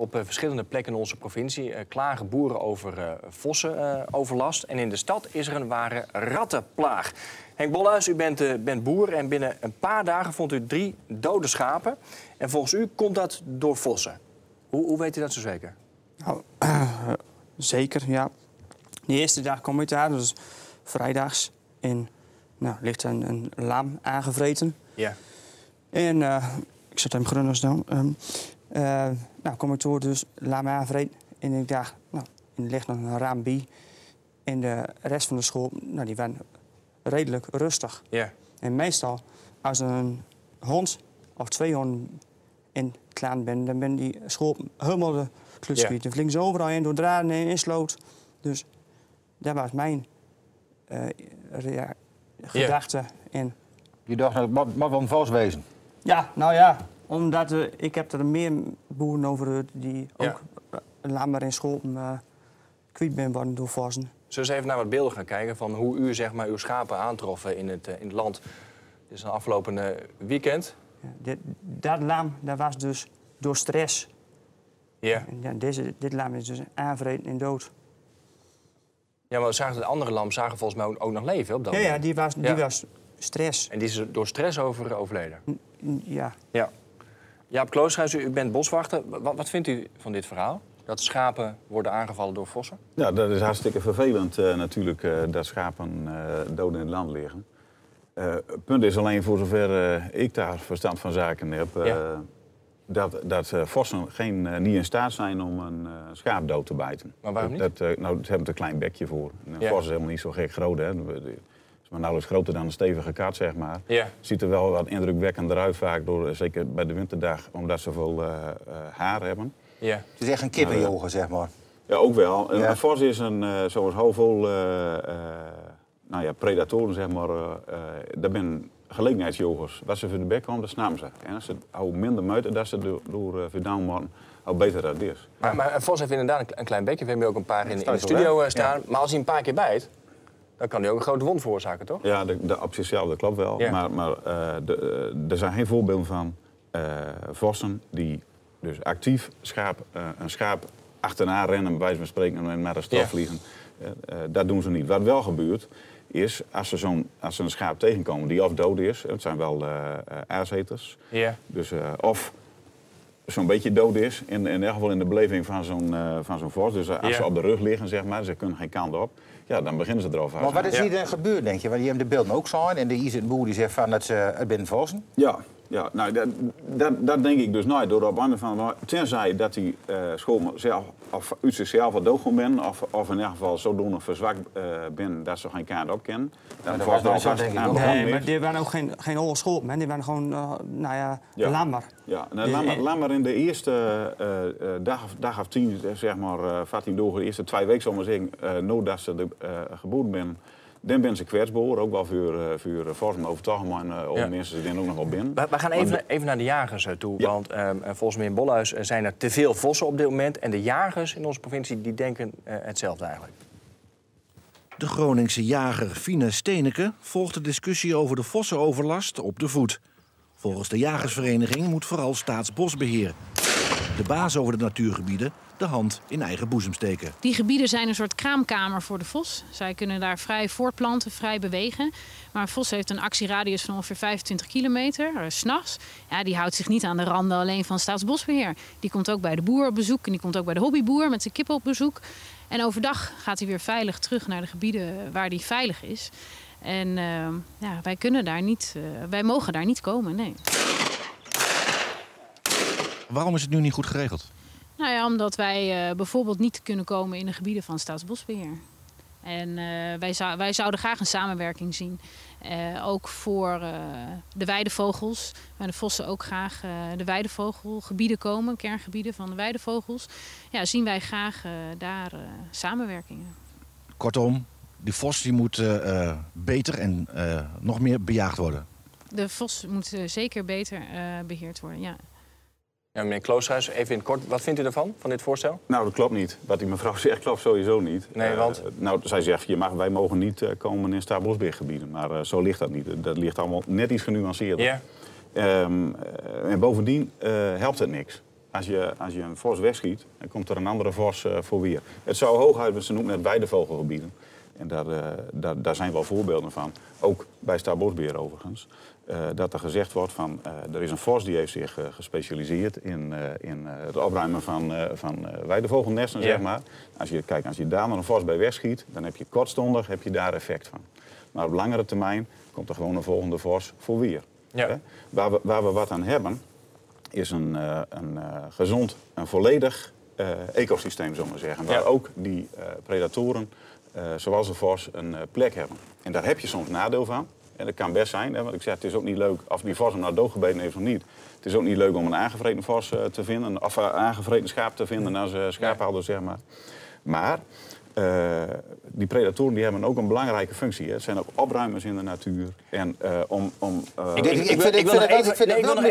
Op verschillende plekken in onze provincie klagen boeren over vossenoverlast. En in de stad is er een ware rattenplaag. Henk Bolhuis, u bent boer en binnen een paar dagen vond u 3 dode schapen. En volgens u komt dat door vossen. Hoe weet u dat zo zeker? Nou, zeker, ja. De eerste dag kom ik daar, dus vrijdags. En nou, ligt een lam aangevreten. Ja. En ik zat hem grunners dan. Nou, kom ik door, dus laat me aanvreden. En ik dacht, nou, er ligt nog een raam bij. En de rest van de school, nou, die waren redelijk rustig. Yeah. En meestal, als een hond of 2 honden in het klaar ben, dan ben die school helemaal de kluts kwijt. Dan vliegen ze overal in, door draden heen, in sloot. Dus dat was mijn gedachte. Yeah. En... Je dacht, het mag wel een vals wezen. Ja, nou ja. Omdat ik heb er meer boeren over die ook langer in school kwijt ben worden door vossen. Zullen we eens even naar wat beelden gaan kijken van hoe u zeg maar, uw schapen aantroffen in het land? Dit is een afgelopen weekend. Ja, dat lam dat was dus door stress. Ja. Ja, dit lam is dus aanvreten en dood. Ja, maar het andere lam zagen volgens mij ook nog leven op dat moment. Ja, die was stress. En die is door stress overleden? Ja. Ja. Jaap Kloosruijs, u bent boswachter. Wat vindt u van dit verhaal? Dat schapen worden aangevallen door vossen? Ja, dat is hartstikke vervelend natuurlijk, dat schapen dood in het land liggen. Het punt is alleen, voor zover ik daar verstand van zaken heb... Dat vossen niet in staat zijn om een schaap dood te bijten. Maar waarom niet? Nou, ze hebben er een klein bekje voor. Een vos is helemaal niet zo gek groot, hè. Maar nauwelijks groter dan een stevige kat, zeg maar. Yeah. Ziet er wel wat indrukwekkender uit vaak, zeker bij de winterdag, omdat ze veel haar hebben. Yeah. Het is echt een kippenjogen, zeg maar. Ja, ook wel. Yeah. Een vos is zoals heel veel predatoren, zeg maar, dat zijn gelegenheidsjogers. Wat ze voor de bek komen, dat snappen ze. En als ze al minder muiten, dat ze door verdaan worden, al beter dat is. Maar een vos heeft inderdaad een klein bekje. We hebben ook een paar in de studio staan. Ja. Maar als hij een paar keer bijt... Dan kan die ook een grote wond veroorzaken, toch? Ja, op zichzelf, dat klopt wel. Ja. Maar er zijn geen voorbeelden van vossen die dus actief een schaap achterna rennen, bij wijze van spreken, en naar de straf vliegen. Dat doen ze niet. Wat wel gebeurt, is als ze een schaap tegenkomen die of dood is, het zijn wel aaseters, dus, of zo'n beetje dood is, in elk geval in de beleving van zo'n vos. Dus als ze op de rug liggen, zeg maar, ze kunnen geen kant op. Ja, dan beginnen ze erover. Maar wat is hier dan gebeurd, denk je? Want je hebt de beelden ook zo. En hier zit een boer die zegt van dat ze het binnen vossen. Ja, nou, dat denk ik dus nooit. Door op andere van, tenzij dat die school zelf, of uit zichzelf al dood ben, of in elk geval zodoende verzwakt ben dat ze geen kaart op kennen. Dat was dan zo, denk ik. Nee, maar die waren ook geen olle school, man. Die waren gewoon, lammer. Ja, lammer in de eerste dag of 10, zeg maar, 14 dagen, de eerste 2 weken, zal maar zeggen, nadat ze geboren ben. Dan ben ze kwetsbaar, ook wel voor vormen over het algemeen, mensen die er ook nog wel binnen. We gaan even naar de jagers toe, want volgens mij in Bolhuis zijn er te veel vossen op dit moment. En de jagers in onze provincie die denken hetzelfde eigenlijk. De Groningse jager Fine Steneke volgt de discussie over de vossenoverlast op de voet. Volgens de jagersvereniging moet vooral Staatsbosbeheer, de baas over de natuurgebieden, de hand in eigen boezem steken. Die gebieden zijn een soort kraamkamer voor de vos. Zij kunnen daar vrij voortplanten, vrij bewegen. Maar een vos heeft een actieradius van ongeveer 25 kilometer, 's nachts. Ja, die houdt zich niet aan de randen alleen van Staatsbosbeheer. Die komt ook bij de boer op bezoek en die komt ook bij de hobbyboer met zijn kippen op bezoek. En overdag gaat hij weer veilig terug naar de gebieden waar hij veilig is. En wij mogen daar niet komen, nee. Waarom is het nu niet goed geregeld? Nou ja, omdat wij bijvoorbeeld niet kunnen komen in de gebieden van Staatsbosbeheer. En wij zouden graag een samenwerking zien. Ook voor de weidevogels. Maar de vossen ook graag de weidevogelgebieden komen, kerngebieden van de weidevogels. Ja, zien wij graag daar samenwerkingen. Kortom, die vos die moet beter en nog meer bejaagd worden. De vos moet zeker beter beheerd worden, ja. Ja, meneer Kloosruijs, even in het kort, wat vindt u ervan, van dit voorstel? Nou, dat klopt niet. Wat die mevrouw zegt, klopt sowieso niet. Nee, want? Nou, zij zegt, wij mogen niet komen in Staatsbosbeheergebieden. Maar zo ligt dat niet. Dat ligt allemaal net iets genuanceerder. En bovendien helpt het niks. Als je een vos wegschiet, dan komt er een andere vos voor weer. Het zou hooguit, ze noemen het weidevogelgebieden. En daar zijn wel voorbeelden van, ook bij Staatsbosbeheer overigens. Dat er gezegd wordt van, er is een vos die heeft zich gespecialiseerd in het opruimen van weidevogelnesten, zeg maar. Als je daar maar een vos bij wegschiet, dan heb je kortstondig daar effect van. Maar op langere termijn komt er gewoon een volgende vos voor weer. Ja. Hè? Waar we wat aan hebben, is een gezond en volledig ecosysteem, zullen we zeggen. Waar ook die predatoren, zoals de vos, een plek hebben. En daar heb je soms nadeel van. En dat kan best zijn, hè, want ik zeg, het is ook niet leuk, of die vos hem nou doodgebeten heeft of niet. Het is ook niet leuk om een aangevreten vos te vinden, of een aangevreten schaap te vinden als schaaphouder, zeg maar. Maar die predatoren die hebben ook een belangrijke functie. Hè. Het zijn ook opruimers in de natuur. En Ik wil nog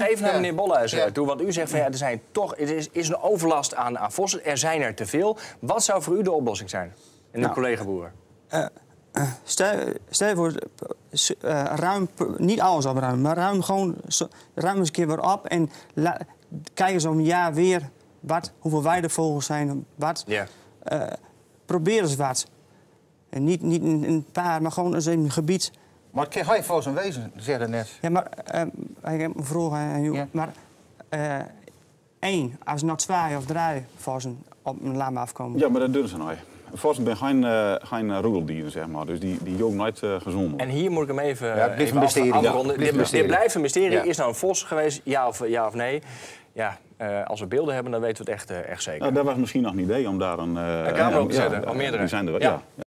even naar meneer Bolhuis toe. Want u zegt van, er zijn toch, is een overlast aan vossen. Er zijn er te veel. Wat zou voor u de oplossing zijn? En uw collega-boeren? Stel je voor, ruim, niet alles opruimen, maar ruim eens een keer weer op. En kijk eens om een jaar weer hoeveel weidevogels zijn. Probeer eens wat. En niet een paar, maar gewoon eens in een gebied. Maar het kan je voor zo'n wezen, zei je net. Ja, maar ik heb een vraag aan jou. Ja. Maar één, als er nog 2 of 3 vossen op een lam afkomen. Ja, maar dat doen ze nooit. Vossen zijn geen roedeldieren, zeg maar. Dus die joogt nooit gezond. En hier moet ik hem even afronden. Dit blijft een mysterie. Ja. Is nou een vos geweest, ja of nee? Ja, als we beelden hebben, dan weten we het echt zeker. Nou, dat was misschien nog een idee om daar een camera op te zetten. Al meerdere. Die zijn er wel, ja.